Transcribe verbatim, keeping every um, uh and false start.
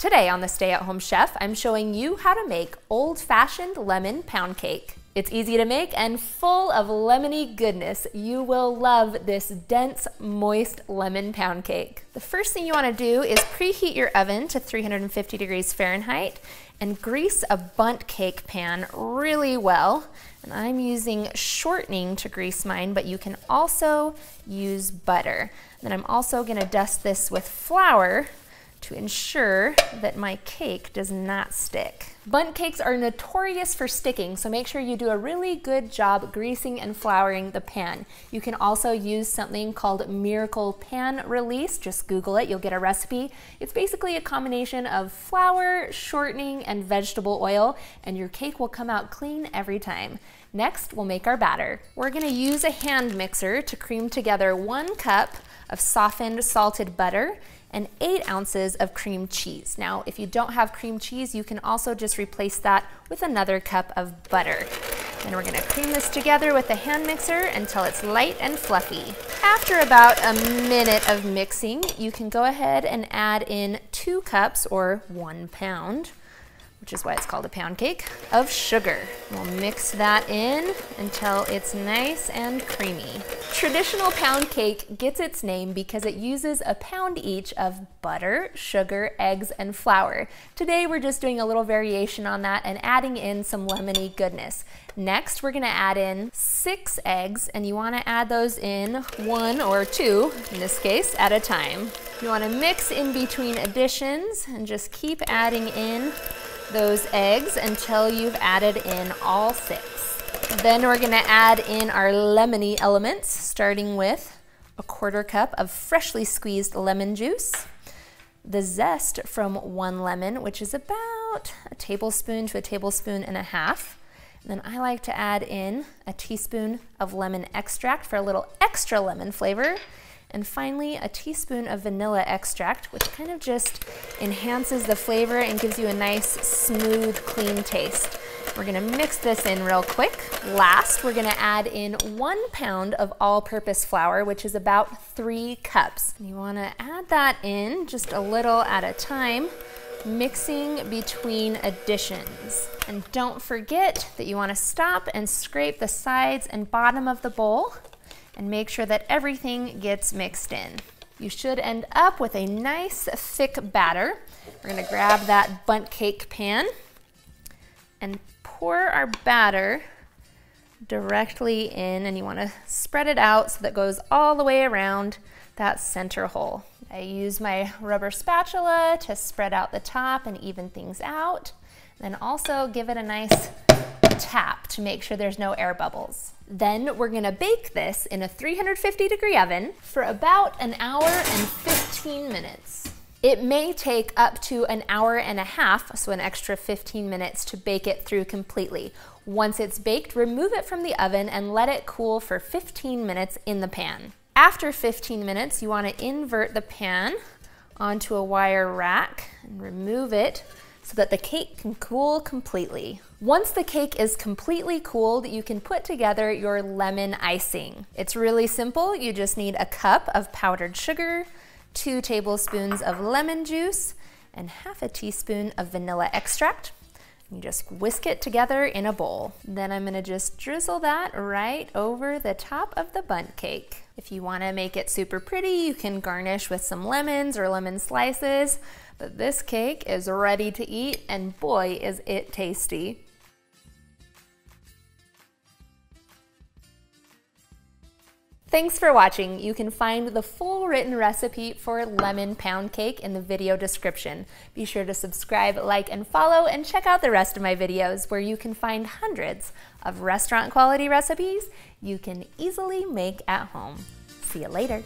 Today on The Stay At Home Chef, I'm showing you how to make old-fashioned lemon pound cake. It's easy to make and full of lemony goodness. You will love this dense, moist lemon pound cake. The first thing you want to do is preheat your oven to three hundred fifty degrees Fahrenheit and grease a bundt cake pan really well. And I'm using shortening to grease mine, but you can also use butter. Then I'm also going to dust this with flour to ensure that my cake does not stick. Bundt cakes are notorious for sticking, so make sure you do a really good job greasing and flouring the pan. You can also use something called Miracle Pan Release. Just Google it, you'll get a recipe. It's basically a combination of flour, shortening, and vegetable oil, and your cake will come out clean every time. Next, we'll make our batter. We're gonna use a hand mixer to cream together one cup of softened salted butter and eight ounces of cream cheese. Now, if you don't have cream cheese, you can also just replace that with another cup of butter. Then we're gonna cream this together with a hand mixer until it's light and fluffy. After about a minute of mixing, you can go ahead and add in two cups or one pound, which is why it's called a pound cake, of sugar. We'll mix that in until it's nice and creamy. Traditional pound cake gets its name because it uses a pound each of butter, sugar, eggs, and flour. Today we're just doing a little variation on that and adding in some lemony goodness. Next, we're gonna add in six eggs, and you wanna add those in one or two, in this case, at a time. You wanna mix in between additions and just keep adding in those eggs until you've added in all six. Then we're gonna add in our lemony elements, starting with a quarter cup of freshly squeezed lemon juice, the zest from one lemon, which is about a tablespoon to a tablespoon and a half. And then I like to add in a teaspoon of lemon extract for a little extra lemon flavor. And finally, a teaspoon of vanilla extract, which kind of just enhances the flavor and gives you a nice, smooth, clean taste. We're gonna mix this in real quick. Last, we're gonna add in one pound of all-purpose flour, which is about three cups. You wanna add that in just a little at a time, mixing between additions. And don't forget that you wanna stop and scrape the sides and bottom of the bowl and make sure that everything gets mixed in. You should end up with a nice thick batter. We're gonna grab that bundt cake pan and pour our batter directly in, and you wanna spread it out so that it goes all the way around that center hole. I use my rubber spatula to spread out the top and even things out, and then also give it a nice tap to make sure there's no air bubbles. Then we're gonna bake this in a three hundred fifty degree oven for about an hour and fifteen minutes. It may take up to an hour and a half, so an extra fifteen minutes to bake it through completely. Once it's baked, remove it from the oven and let it cool for fifteen minutes in the pan. After fifteen minutes, you wanna invert the pan onto a wire rack and remove it so that the cake can cool completely. Once the cake is completely cooled, you can put together your lemon icing. It's really simple. You just need a cup of powdered sugar, two tablespoons of lemon juice, and half a teaspoon of vanilla extract. You just whisk it together in a bowl. Then I'm gonna just drizzle that right over the top of the bundt cake. If you wanna make it super pretty, you can garnish with some lemons or lemon slices, but this cake is ready to eat, and boy, is it tasty. Thanks for watching. You can find the full written recipe for lemon pound cake in the video description. Be sure to subscribe, like, and follow, and check out the rest of my videos where you can find hundreds of restaurant quality recipes you can easily make at home. See you later.